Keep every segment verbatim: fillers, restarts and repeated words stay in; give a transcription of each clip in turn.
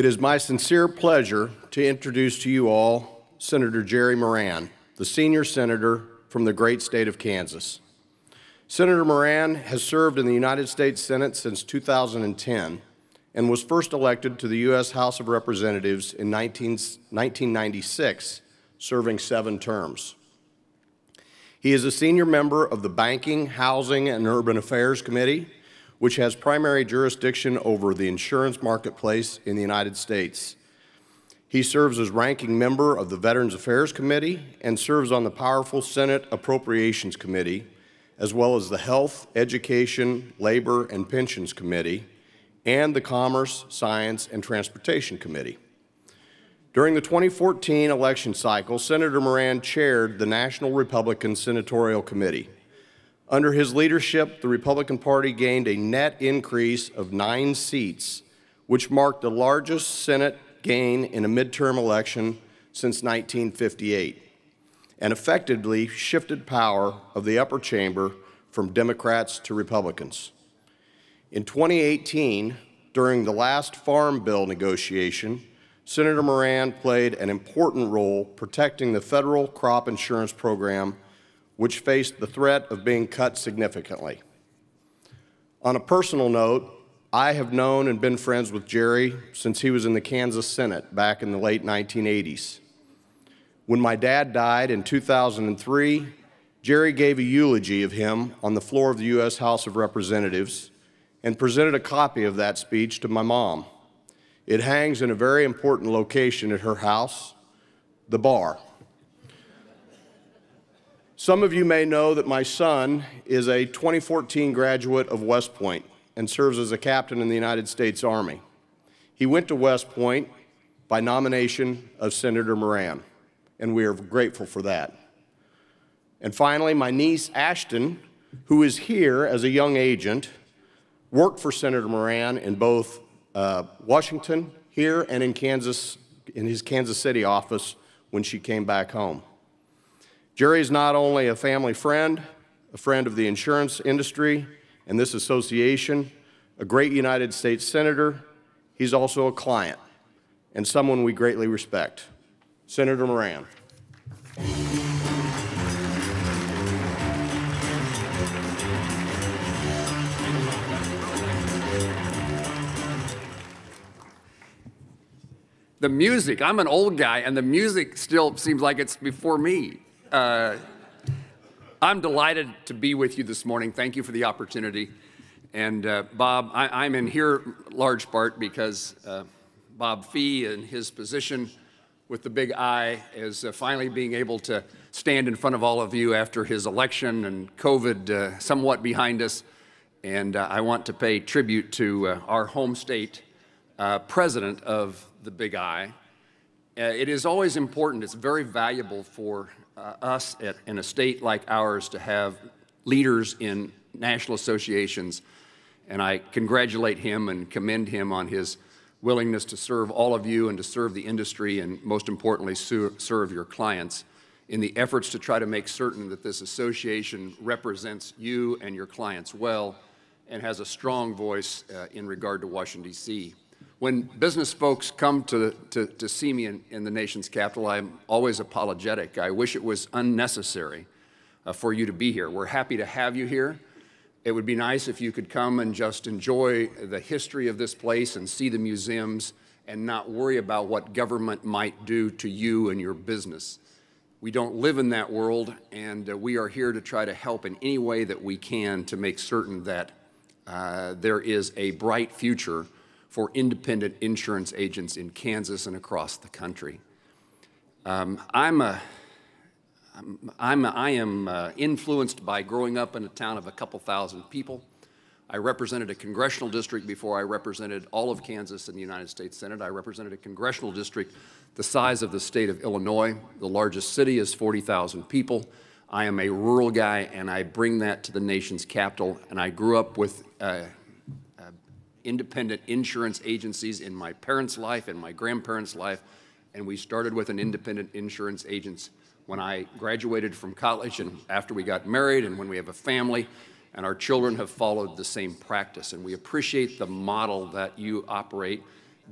It is my sincere pleasure to introduce to you all Senator Jerry Moran, the senior senator from the great state of Kansas. Senator Moran has served in the United States Senate since two thousand ten and was first elected to the U S House of Representatives in nineteen ninety-six, serving seven terms. He is a senior member of the Banking, Housing, and Urban Affairs Committee, which has primary jurisdiction over the insurance marketplace in the United States. He serves as ranking member of the Veterans Affairs Committee and serves on the powerful Senate Appropriations Committee, as well as the Health, Education, Labor, and Pensions Committee, and the Commerce, Science, and Transportation Committee. During the twenty fourteen election cycle, Senator Moran chaired the National Republican Senatorial Committee. Under his leadership, the Republican Party gained a net increase of nine seats, which marked the largest Senate gain in a midterm election since nineteen fifty-eight, and effectively shifted power of the upper chamber from Democrats to Republicans. In twenty eighteen, during the last Farm Bill negotiation, Senator Moran played an important role protecting the federal crop insurance program, which faced the threat of being cut significantly. On a personal note, I have known and been friends with Jerry since he was in the Kansas Senate back in the late nineteen eighties. When my dad died in two thousand three, Jerry gave a eulogy of him on the floor of the U S House of Representatives and presented a copy of that speech to my mom. It hangs in a very important location at her house, the bar. Some of you may know that my son is a twenty fourteen graduate of West Point and serves as a captain in the United States Army. He went to West Point by nomination of Senator Moran, and we are grateful for that. And finally, my niece Ashton, who is here as a young agent, worked for Senator Moran in both uh, Washington, here, and in Kansas, in his Kansas City office when she came back home. Jerry is not only a family friend, a friend of the insurance industry and this association, a great United States Senator, he's also a client and someone we greatly respect. Senator Moran. The music, I'm an old guy and the music still seems like it's before me. Uh, I'm delighted to be with you this morning. Thank you for the opportunity. And uh, Bob, I, I'm in here large part because uh, Bob Fee and his position with the Big I is uh, finally being able to stand in front of all of you after his election and COVID uh, somewhat behind us. And uh, I want to pay tribute to uh, our home state uh, president of the Big I. Uh, it is always important, it's very valuable for Uh, us at, in a state like ours to have leaders in national associations, and I congratulate him and commend him on his willingness to serve all of you and to serve the industry and, most importantly, ser serve your clients in the efforts to try to make certain that this association represents you and your clients well and has a strong voice uh, in regard to Washington, D C When business folks come to, to, to see me in, in the nation's capital, I'm always apologetic. I wish it was unnecessary uh, for you to be here. We're happy to have you here. It would be nice if you could come and just enjoy the history of this place and see the museums and not worry about what government might do to you and your business. We don't live in that world, and uh, we are here to try to help in any way that we can to make certain that uh, there is a bright future for independent insurance agents in Kansas and across the country. Um, I'm a, I'm, I'm a, I am uh, influenced by growing up in a town of a couple thousand people. I represented a congressional district before I represented all of Kansas in the United States Senate. I represented a congressional district the size of the state of Illinois. The largest city is forty thousand people. I am a rural guy, and I bring that to the nation's capital, and I grew up with uh, independent insurance agencies in my parents' life and my grandparents' life, and we started with an independent insurance agents when I graduated from college and after we got married and when we have a family, and our children have followed the same practice. And we appreciate the model that you operate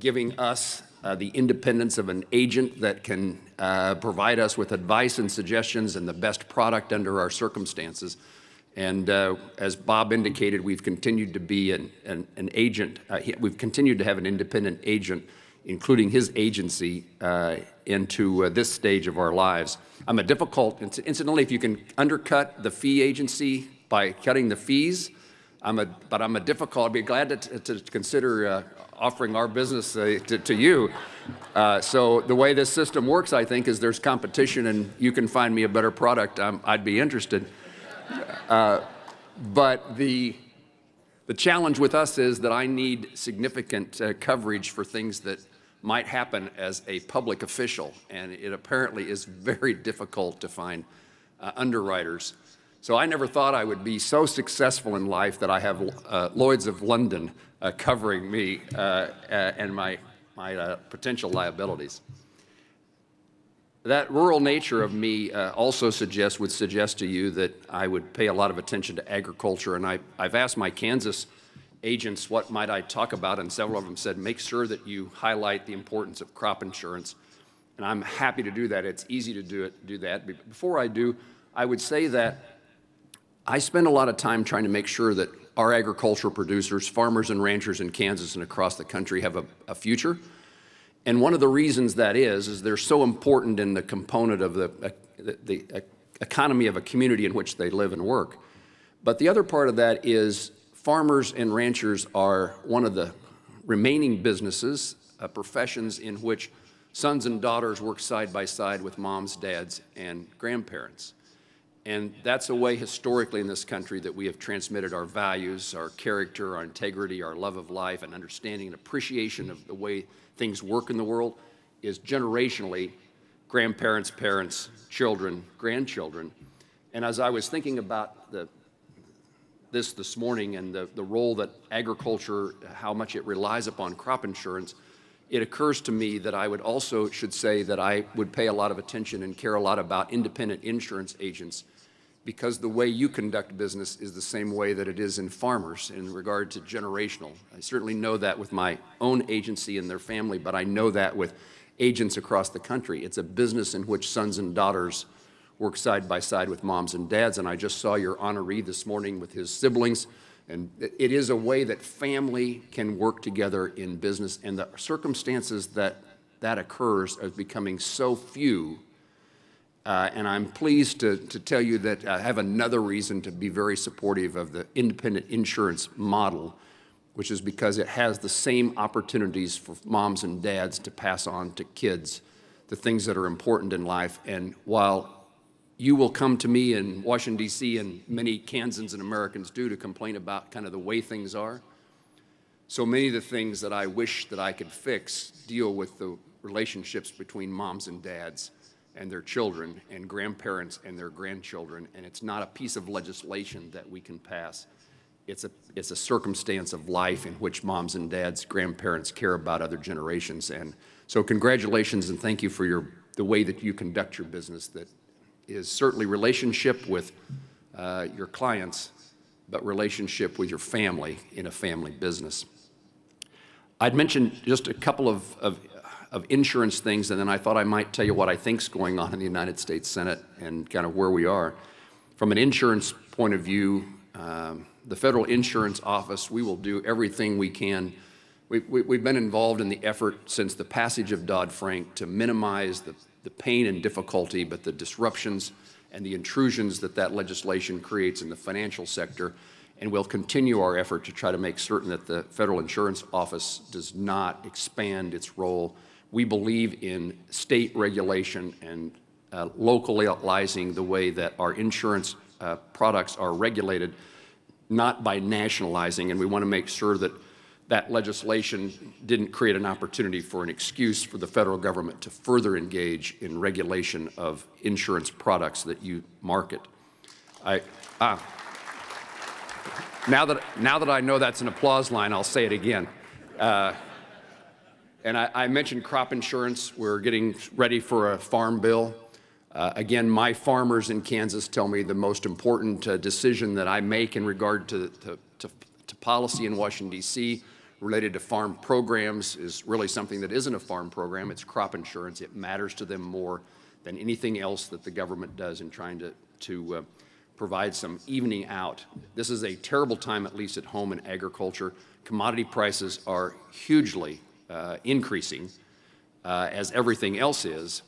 giving us uh, the independence of an agent that can uh, provide us with advice and suggestions and the best product under our circumstances. And uh, as Bob indicated, we've continued to be an, an, an agent. Uh, we've continued to have an independent agent, including his agency, uh, into uh, this stage of our lives. I'm a difficult, incidentally, if you can undercut the fee agency by cutting the fees, I'm a, but I'm a difficult, I'd be glad to, to consider uh, offering our business uh, to, to you. Uh, so the way this system works, I think, is there's competition and you can find me a better product. I'm, I'd be interested. Uh, but the, the challenge with us is that I need significant uh, coverage for things that might happen as a public official, and it apparently is very difficult to find uh, underwriters. So I never thought I would be so successful in life that I have uh, Lloyd's of London uh, covering me uh, uh, and my, my uh, potential liabilities. That rural nature of me uh, also suggests, would suggest to you that I would pay a lot of attention to agriculture, and I, I've asked my Kansas agents what might I talk about, and several of them said, make sure that you highlight the importance of crop insurance, and I'm happy to do that. It's easy to do, it, do that. But before I do, I would say that I spend a lot of time trying to make sure that our agricultural producers, farmers and ranchers in Kansas and across the country have a, a future. And one of the reasons that is, is they're so important in the component of the, uh, the, the uh, economy of a community in which they live and work. But the other part of that is farmers and ranchers are one of the remaining businesses, uh, professions in which sons and daughters work side by side with moms, dads, and grandparents. And that's a way historically in this country that we have transmitted our values, our character, our integrity, our love of life, and understanding and appreciation of the way things work in the world is generationally grandparents, parents, children, grandchildren. And as I was thinking about the, this this morning and the, the role that agriculture, how much it relies upon crop insurance, it occurs to me that I would also should say that I would pay a lot of attention and care a lot about independent insurance agents, because the way you conduct business is the same way that it is in farmers in regard to generational. I certainly know that with my own agency and their family, but I know that with agents across the country. It's a business in which sons and daughters work side by side with moms and dads, and I just saw your honoree this morning with his siblings. And it is a way that family can work together in business, and the circumstances that that occurs are becoming so few. Uh, and I'm pleased to, to tell you that I have another reason to be very supportive of the independent insurance model, which is because it has the same opportunities for moms and dads to pass on to kids the things that are important in life. And while you will come to me in Washington, D C, and many Kansans and Americans do, to complain about kind of the way things are, so many of the things that I wish that I could fix deal with the relationships between moms and dads and their children and grandparents and their grandchildren. And it's not a piece of legislation that we can pass. It's a, it's a circumstance of life in which moms and dads, grandparents care about other generations. And so congratulations and thank you for your, the way that you conduct your business that is certainly relationship with uh, your clients, but relationship with your family in a family business. I'd mentioned just a couple of, of, of insurance things, and then I thought I might tell you what I think's going on in the United States Senate and kind of where we are. From an insurance point of view, um, the Federal Insurance Office, we will do everything we can. We, we, we've been involved in the effort since the passage of Dodd-Frank to minimize the the pain and difficulty, but the disruptions and the intrusions that that legislation creates in the financial sector, and we'll continue our effort to try to make certain that the Federal Insurance Office does not expand its role. We believe in state regulation and uh, localizing the way that our insurance uh, products are regulated, not by nationalizing, and we want to make sure that that legislation didn't create an opportunity for an excuse for the federal government to further engage in regulation of insurance products that you market. I, ah, now, that, now that I know that's an applause line, I'll say it again. Uh, and I, I mentioned crop insurance. We're getting ready for a farm bill. Uh, again, my farmers in Kansas tell me the most important uh, decision that I make in regard to, to, to, to policy in Washington, D C related to farm programs is really something that isn't a farm program. It's crop insurance. It matters to them more than anything else that the government does in trying to, to uh, provide some evening out. This is a terrible time, at least at home in agriculture. Commodity prices are hugely uh, increasing, uh, as everything else is.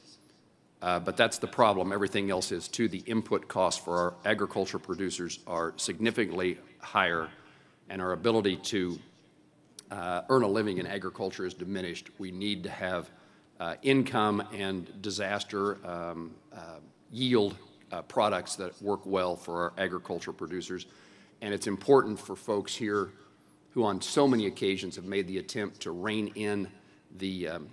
Uh, but that's the problem. Everything else is too. The input costs for our agriculture producers are significantly higher, and our ability to uh, earn a living in agriculture is diminished. We need to have uh, income and disaster um, uh, yield uh, products that work well for our agriculture producers. And it's important for folks here who on so many occasions have made the attempt to rein in the um,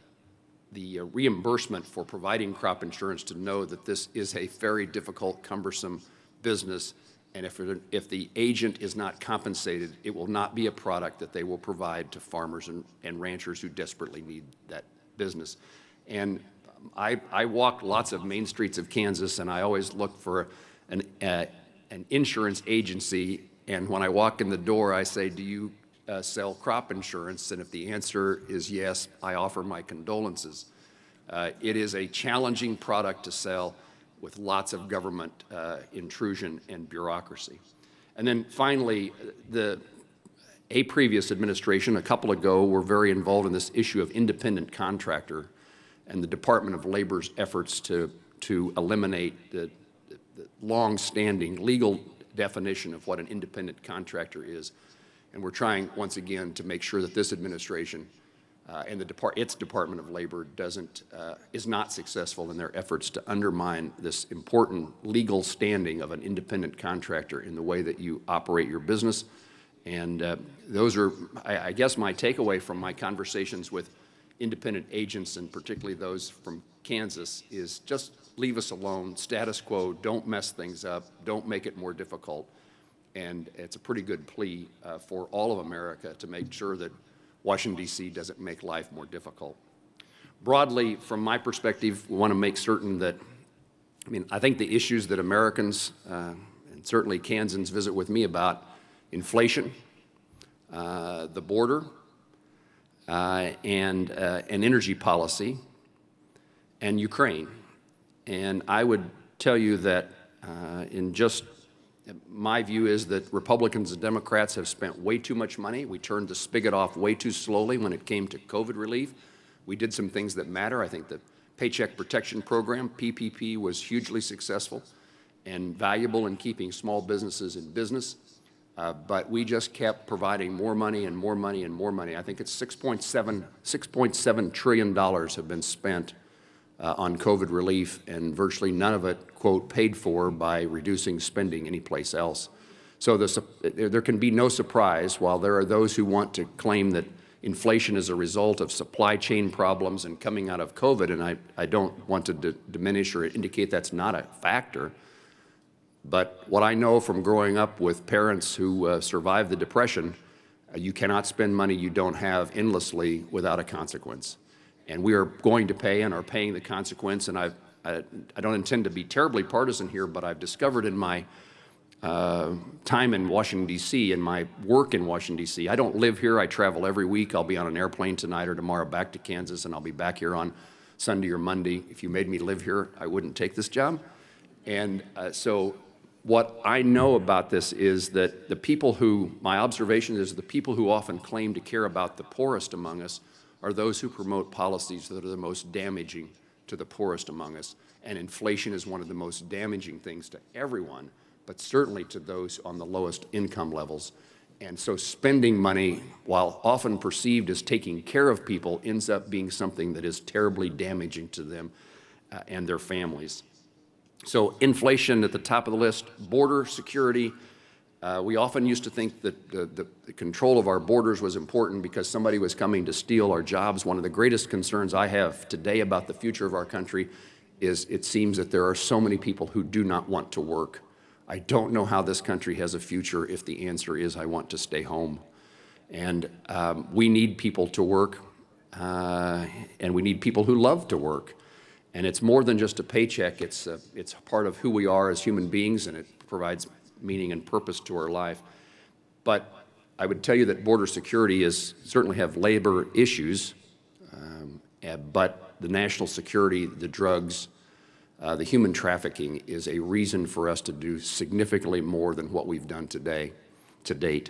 the uh, reimbursement for providing crop insurance to know that this is a very difficult, cumbersome business, and if, it, if the agent is not compensated, it will not be a product that they will provide to farmers and, and ranchers who desperately need that business. And um, I, I walk lots of main streets of Kansas, and I always look for an, uh, an insurance agency, and when I walk in the door, I say, do you Uh, sell crop insurance? And if the answer is yes, I offer my condolences. Uh, it is a challenging product to sell with lots of government uh, intrusion and bureaucracy. And then finally, the, a previous administration, a couple ago, were very involved in this issue of independent contractor and the Department of Labor's efforts to, to eliminate the, the long-standing legal definition of what an independent contractor is. And we're trying, once again, to make sure that this administration uh, and the Depart its Department of Labor doesn't, uh, is not successful in their efforts to undermine this important legal standing of an independent contractor in the way that you operate your business. And uh, those are, I, I guess, my takeaway from my conversations with independent agents, and particularly those from Kansas, is just leave us alone, status quo, don't mess things up, don't make it more difficult. And it's a pretty good plea uh, for all of America to make sure that Washington, D C doesn't make life more difficult. Broadly, from my perspective, we want to make certain that, I mean, I think the issues that Americans, uh, and certainly Kansans, visit with me about inflation, uh, the border, uh, and, uh, and energy policy, and Ukraine. And I would tell you that uh, in just my view is that Republicans and Democrats have spent way too much money. We turned the spigot off way too slowly when it came to COVID relief. We did some things that matter. I think the Paycheck Protection Program, P P P, was hugely successful and valuable in keeping small businesses in business. Uh, but we just kept providing more money and more money and more money. I think it's six point seven trillion dollars have been spent Uh, on COVID relief, and virtually none of it, quote, paid for by reducing spending anyplace else. So the, there can be no surprise, while there are those who want to claim that inflation is a result of supply chain problems and coming out of COVID, and I, I don't want to diminish or indicate that's not a factor, but what I know from growing up with parents who uh, survived the Depression, uh, you cannot spend money you don't have endlessly without a consequence. And we are going to pay and are paying the consequence. And I've, I, I don't intend to be terribly partisan here, but I've discovered in my uh, time in Washington, D C, and my work in Washington, D C, I don't live here. I travel every week. I'll be on an airplane tonight or tomorrow back to Kansas, and I'll be back here on Sunday or Monday. If you made me live here, I wouldn't take this job. And uh, so what I know about this is that the people who, my observation is the people who often claim to care about the poorest among us are those who promote policies that are the most damaging to the poorest among us. And inflation is one of the most damaging things to everyone, but certainly to those on the lowest income levels. And so spending money, while often perceived as taking care of people, ends up being something that is terribly damaging to them uh, and their families. So inflation at the top of the list, border security. Uh, we often used to think that the, the, the control of our borders was important because somebody was coming to steal our jobs. One of the greatest concerns I have today about the future of our country is it seems that there are so many people who do not want to work. I don't know how this country has a future if the answer is I want to stay home. And um, we need people to work, uh, and we need people who love to work. And it's more than just a paycheck. It's, a, it's part of who we are as human beings, and it provides meaning and purpose to our life. But I would tell you that border security is certainly have labor issues, um, but the national security, the drugs, uh, the human trafficking is a reason for us to do significantly more than what we've done today, to date.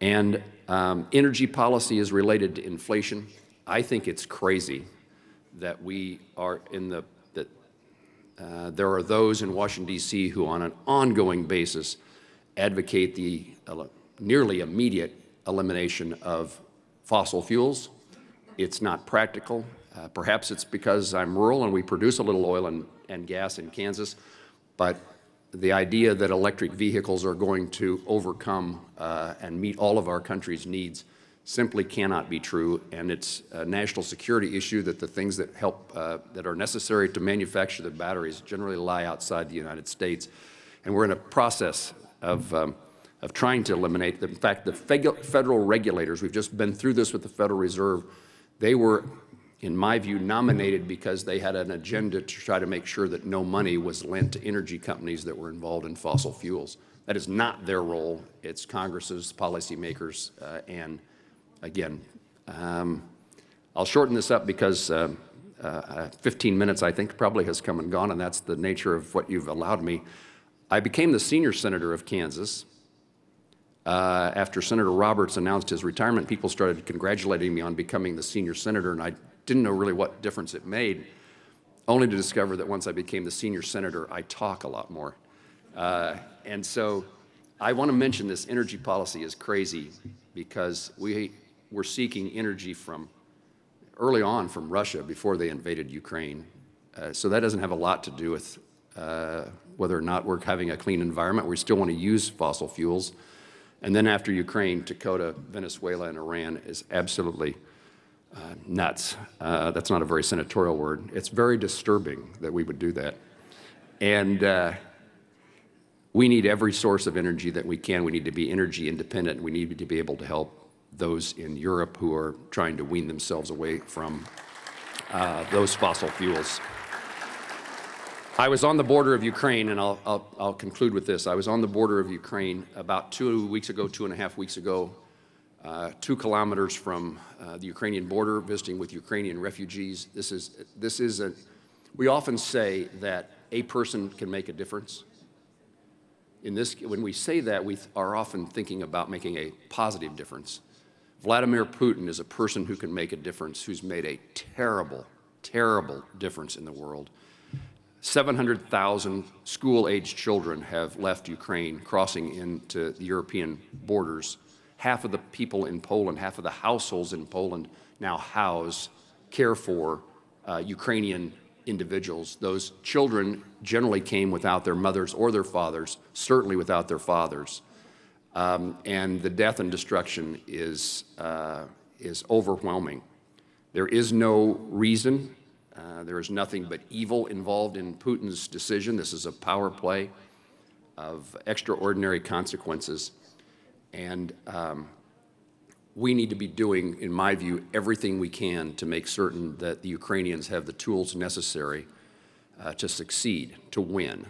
And um, energy policy is related to inflation. I think it's crazy that we are in the that uh, there are those in Washington D C who, on an ongoing basis, advocate the ele- nearly immediate elimination of fossil fuels. It's not practical. Uh, perhaps it's because I'm rural and we produce a little oil and, and gas in Kansas, but the idea that electric vehicles are going to overcome uh, and meet all of our country's needs simply cannot be true, and it's a national security issue that the things that help, uh, that are necessary to manufacture the batteries generally lie outside the United States, and we're in a process of, um, of trying to eliminate them. In fact, the federal regulators, we've just been through this with the Federal Reserve, they were, in my view, nominated because they had an agenda to try to make sure that no money was lent to energy companies that were involved in fossil fuels. That is not their role. It's Congress's, policymakers, uh, and Again, um, I'll shorten this up because uh, uh, fifteen minutes, I think, probably has come and gone, and that's the nature of what you've allowed me. I became the senior senator of Kansas. Uh, after Senator Roberts announced his retirement, people started congratulating me on becoming the senior senator, and I didn't know really what difference it made, only to discover that once I became the senior senator, I talk a lot more. Uh, and so I want to mention this energy policy is crazy because we We're seeking energy from early on from Russia before they invaded Ukraine. Uh, so that doesn't have a lot to do with uh, whether or not we're having a clean environment. We still want to use fossil fuels. And then after Ukraine, Dakota, Venezuela, and Iran is absolutely uh, nuts. Uh, that's not a very senatorial word. It's very disturbing that we would do that. And uh, we need every source of energy that we can. We need to be energy independent. We need to be able to help those in Europe who are trying to wean themselves away from uh, those fossil fuels. I was on the border of Ukraine, and I'll, I'll, I'll conclude with this. I was on the border of Ukraine about two weeks ago, two and a half weeks ago, uh, two kilometers from uh, the Ukrainian border, visiting with Ukrainian refugees. This is, this is a, we often say that a person can make a difference. In this, when we say that, we are often thinking about making a positive difference. Vladimir Putin is a person who can make a difference, who's made a terrible, terrible difference in the world. seven hundred thousand school-aged children have left Ukraine, crossing into the European borders. Half of the people in Poland, half of the households in Poland now house, care for uh, Ukrainian individuals. Those children generally came without their mothers or their fathers, certainly without their fathers. Um, and the death and destruction is, uh, is overwhelming. There is no reason. Uh, there is nothing but evil involved in Putin's decision. This is a power play of extraordinary consequences. And um, we need to be doing, in my view, everything we can to make certain that the Ukrainians have the tools necessary uh, to succeed, to win.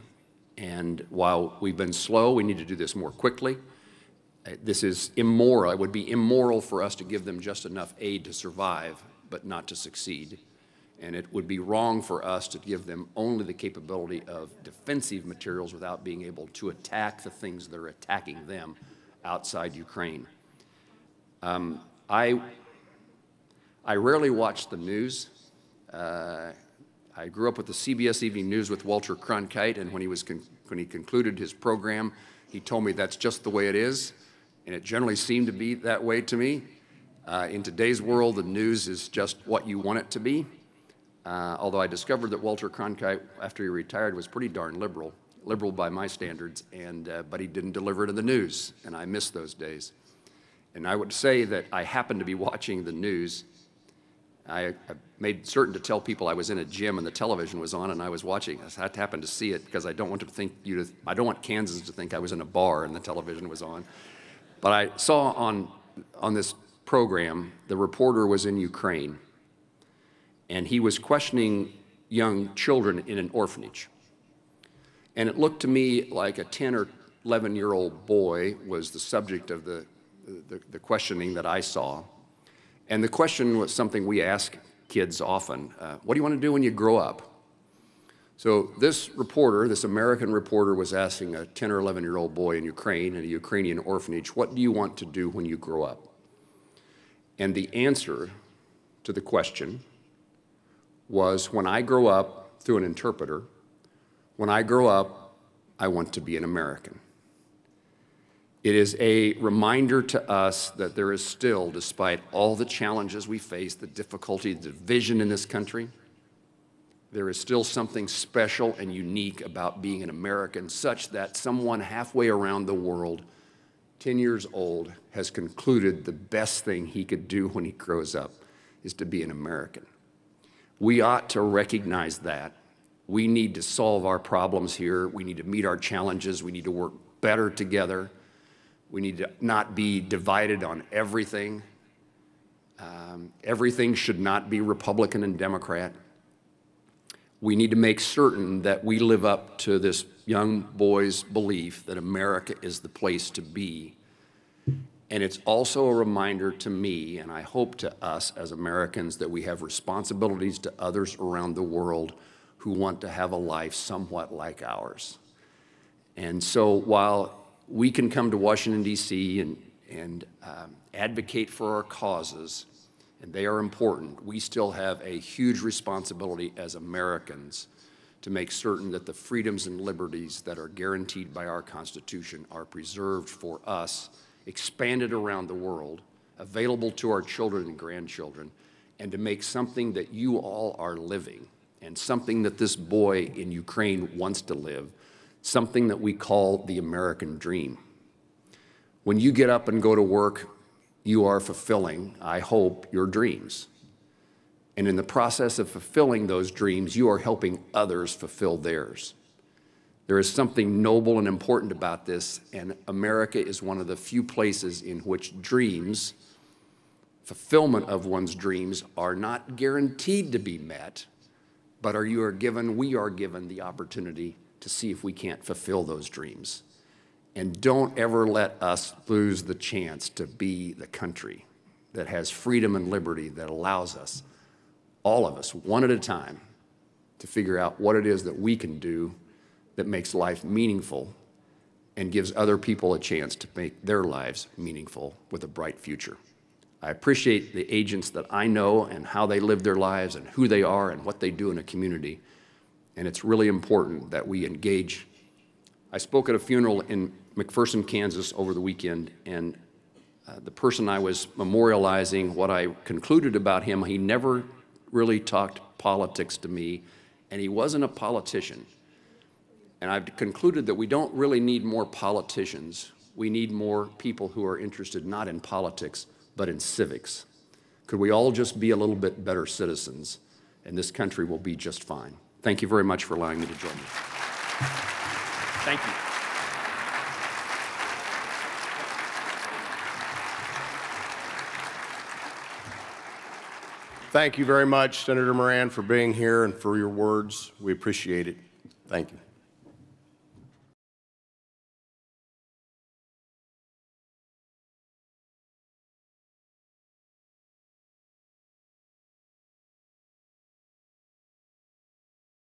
And while we've been slow, we need to do this more quickly. This is immoral. It would be immoral for us to give them just enough aid to survive, but not to succeed. And it would be wrong for us to give them only the capability of defensive materials without being able to attack the things that are attacking them outside Ukraine. Um, I, I rarely watch the news. Uh, I grew up with the C B S Evening News with Walter Cronkite, and when he, was con when he concluded his program, he told me that's just the way it is. And it generally seemed to be that way to me. Uh, in today's world, the news is just what you want it to be. Uh, although I discovered that Walter Cronkite, after he retired, was pretty darn liberal, liberal by my standards, and, uh, but he didn't deliver to the news, and I miss those days. And I would say that I happened to be watching the news. I, I made certain to tell people I was in a gym and the television was on and I was watching. I happened to see it because I don't want to think you to, I don't want Kansans to think I was in a bar and the television was on. But I saw on, on this program, the reporter was in Ukraine, and he was questioning young children in an orphanage. And it looked to me like a ten or eleven-year-old boy was the subject of the the, the questioning that I saw. And the question was something we ask kids often. Uh, what do you want to do when you grow up? So this reporter, this American reporter, was asking a ten or eleven-year-old boy in Ukraine, in a Ukrainian orphanage, what do you want to do when you grow up? And the answer to the question was, when I grow up, through an interpreter, when I grow up, I want to be an American. It is a reminder to us that there is still, despite all the challenges we face, the difficulty, the division in this country, there is still something special and unique about being an American, such that someone halfway around the world, ten years old, has concluded the best thing he could do when he grows up is to be an American. We ought to recognize that. We need to solve our problems here. We need to meet our challenges. We need to work better together. We need to not be divided on everything. Um, everything should not be Republican and Democrat. We need to make certain that we live up to this young boy's belief that America is the place to be. And it's also a reminder to me, and I hope to us as Americans, that we have responsibilities to others around the world who want to have a life somewhat like ours. And so while we can come to Washington, D C and, and um, advocate for our causes, and they are important, we still have a huge responsibility as Americans to make certain that the freedoms and liberties that are guaranteed by our Constitution are preserved for us, expanded around the world, available to our children and grandchildren, and to make something that you all are living, and something that this boy in Ukraine wants to live, something that we call the American dream. When you get up and go to work, you are fulfilling, I hope, your dreams. And in the process of fulfilling those dreams, you are helping others fulfill theirs. There is something noble and important about this, and America is one of the few places in which dreams, fulfillment of one's dreams, are not guaranteed to be met, but are you are given, we are given the opportunity to see if we can't fulfill those dreams. And don't ever let us lose the chance to be the country that has freedom and liberty that allows us, all of us, one at a time, to figure out what it is that we can do that makes life meaningful and gives other people a chance to make their lives meaningful with a bright future. I appreciate the agents that I know and how they live their lives and who they are and what they do in a community. And it's really important that we engage. I spoke at a funeral in McPherson, Kansas over the weekend, and uh, the person I was memorializing, what I concluded about him, he never really talked politics to me, and he wasn't a politician. And I've concluded that we don't really need more politicians. We need more people who are interested not in politics, but in civics. Could we all just be a little bit better citizens, and this country will be just fine. Thank you very much for allowing me to join you. Thank you. Thank you very much, Senator Moran, for being here and for your words. We appreciate it. Thank you.